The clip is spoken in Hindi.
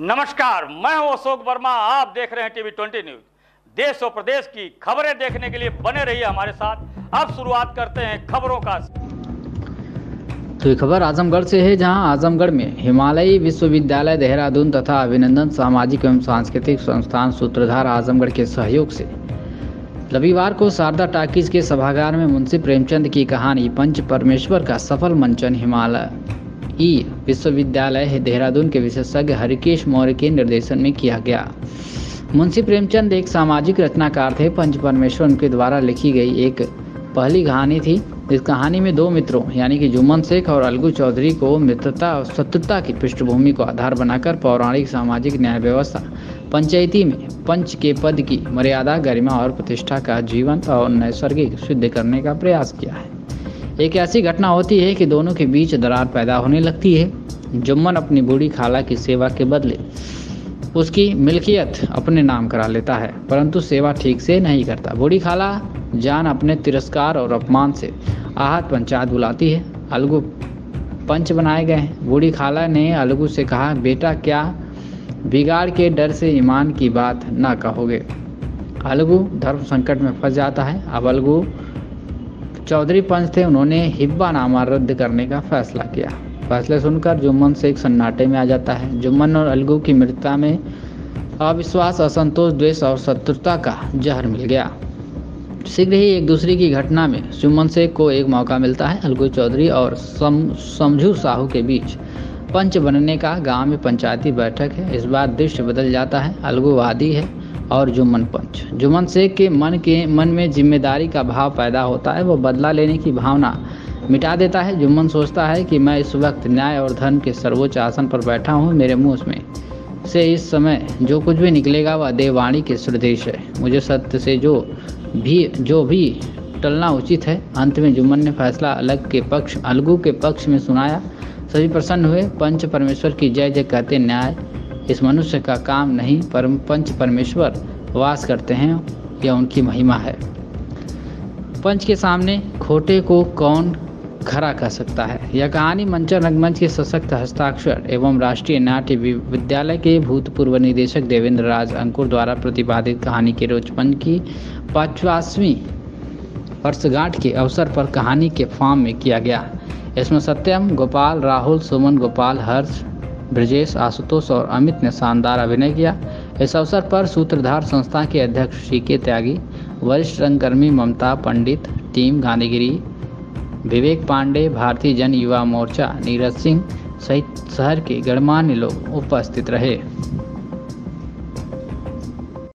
नमस्कार, मैं हूं अशोक वर्मा। आप देख रहे हैं टीवी 20 न्यूज़। देश और प्रदेश की खबरें देखने के लिए बने रहिए हमारे साथ। अब शुरुआत करते हैं खबरों का। तो ये खबर आजमगढ़ से है, जहां आजमगढ़ में हिमालयीय विश्वविद्यालय देहरादून तथा अभिनंदन सामाजिक एवं सांस्कृतिक संस्थान सूत्रधार आजमगढ़ के सहयोग से रविवार को शारदा टाकीज के सभागार में मुंशी प्रेमचंद की कहानी पंच परमेश्वर का सफल मंचन हिमालयीय विश्वविद्यालय देहरादून के विशेषज्ञ हरिकेश मौर्य के निर्देशन में किया गया। मुंशी प्रेमचंद एक सामाजिक रचनाकार थे। पंच परमेश्वर उनके द्वारा लिखी गई एक पहली कहानी थी। इस कहानी में दो मित्रों यानी कि जुम्मन शेख और अलगू चौधरी को मित्रता और शत्रुता की पृष्ठभूमि को आधार बनाकर पौराणिक सामाजिक न्याय व्यवस्था, पंचायती में पंच के पद की मर्यादा, गरिमा और प्रतिष्ठा का जीवंत और नैसर्गिक सिद्ध करने का प्रयास किया है। एक ऐसी घटना होती है कि दोनों के बीच दरार पैदा होने लगती है। जुम्मन अपनी बूढ़ी खाला की सेवा के बदले उसकी मिल्कियत अपने नाम करा लेता है, परंतु सेवा ठीक से नहीं करता। बूढ़ी खाला जान अपने तिरस्कार और अपमान से आहत पंचायत बुलाती है। अलगू पंच बनाए गए। बूढ़ी खाला ने अलगू से कहा, बेटा क्या बिगाड़ के डर से ईमान की बात ना कहोगे। अलगू धर्म संकट में फंस जाता है। अब अलगू चौधरी पंच थे, उन्होंने हिब्बानामा रद्द करने का फैसला किया। फैसले सुनकर जुम्मन शेख सन्नाटे में आ जाता है। जुम्मन और अलगू की मृत्यु में अविश्वास, असंतोष, द्वेष और शत्रुता का जहर मिल गया। शीघ्र ही एक दूसरे की घटना में जुम्मन शेख को एक मौका मिलता है। अलगू चौधरी और समझू साहू के बीच पंच बनने का गांव में पंचायती बैठक है। इस बार दृश्य बदल जाता है। अलगू वादी है और जुम्मन पंच। जुम्मन शेख के मन में जिम्मेदारी का भाव पैदा होता है। वो बदला लेने की भावना मिटा देता है। जुम्मन सोचता है कि मैं इस वक्त न्याय और धर्म के सर्वोच्च आसन पर बैठा हूँ। मेरे मुँह में से इस समय जो कुछ भी निकलेगा वह देववाणी के सदृश है। मुझे सत्य से जो भी टलना उचित है। अंत में जुम्मन ने फैसला अलगू के पक्ष में सुनाया। सभी प्रसन्न हुए। पंच परमेश्वर की जय जय कहते। न्याय इस मनुष्य का काम नहीं, परम पंच परमेश्वर वास करते हैं, यह उनकी महिमा है। पंच के सामने खोटे को कौन खरा कर सकता है। यह कहानी मंचन रंगमंच के सशक्त हस्ताक्षर एवं राष्ट्रीय नाट्य विद्यालय के भूतपूर्व निदेशक देवेंद्र राज अंकुर द्वारा प्रतिपादित कहानी के रोचपन की 50वीं वर्षगांठ के अवसर पर कहानी के फॉर्म में किया गया। इसमें सत्यम गोपाल, राहुल, सुमन गोपाल, हर्ष, ब्रजेश, आशुतोष और अमित ने शानदार अभिनय किया। इस अवसर पर सूत्रधार संस्था के अध्यक्ष के त्यागी, वरिष्ठ रंगकर्मी ममता पंडित, टीम गांधीगिरी, भीवेक पांडे, भारतीय जन युवा मोर्चा, नीरज सिंह सहित शहर के गणमान्य लोग उपस्थित रहे।